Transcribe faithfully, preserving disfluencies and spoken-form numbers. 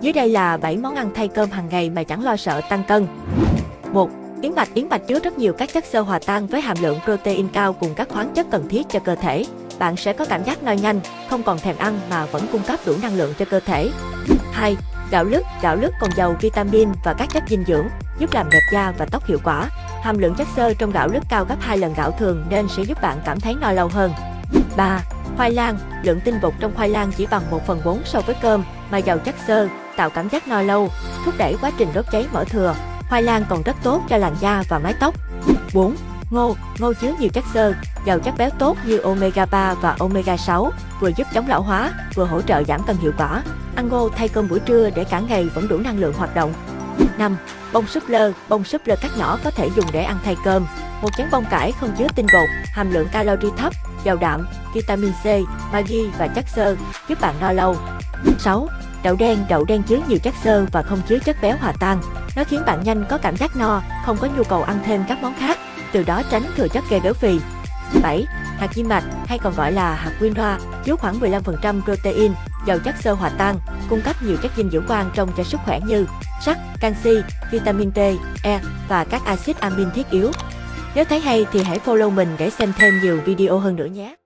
Dưới đây là bảy món ăn thay cơm hàng ngày mà chẳng lo sợ tăng cân. một. Yến mạch. Yến mạch chứa rất nhiều các chất xơ hòa tan với hàm lượng protein cao cùng các khoáng chất cần thiết cho cơ thể. Bạn sẽ có cảm giác no nhanh, không còn thèm ăn mà vẫn cung cấp đủ năng lượng cho cơ thể. hai. Gạo lứt. Gạo lứt còn giàu vitamin và các chất dinh dưỡng, giúp làm đẹp da và tóc hiệu quả. Hàm lượng chất xơ trong gạo lứt cao gấp hai lần gạo thường nên sẽ giúp bạn cảm thấy no lâu hơn. ba. Khoai lang. Lượng tinh bột trong khoai lang chỉ bằng một phần bốn so với cơm mà giàu chất xơ, tạo cảm giác no lâu, thúc đẩy quá trình đốt cháy mỡ thừa. Khoai lang còn rất tốt cho làn da và mái tóc. bốn. Ngô. Ngô chứa nhiều chất xơ, giàu chất béo tốt như omega ba và omega sáu, vừa giúp chống lão hóa, vừa hỗ trợ giảm cân hiệu quả. Ăn ngô thay cơm buổi trưa để cả ngày vẫn đủ năng lượng hoạt động. năm. Bông súp lơ. Bông súp lơ cắt nhỏ có thể dùng để ăn thay cơm. Một chén bông cải không chứa tinh bột, hàm lượng calori thấp, giàu đạm, vitamin C, magie và chất xơ, giúp bạn no lâu. sáu. Đậu đen. Đậu đen chứa nhiều chất xơ và không chứa chất béo hòa tan. Nó khiến bạn nhanh có cảm giác no, không có nhu cầu ăn thêm các món khác, từ đó tránh thừa chất gây béo phì. bảy. Hạt diêm mạch, hay còn gọi là hạt quinoa, chứa khoảng mười lăm phần trăm protein, giàu chất xơ hòa tan, cung cấp nhiều chất dinh dưỡng quan trọng cho sức khỏe như sắt, canxi, vitamin D, E và các axit amin thiết yếu. Nếu thấy hay thì hãy follow mình để xem thêm nhiều video hơn nữa nhé.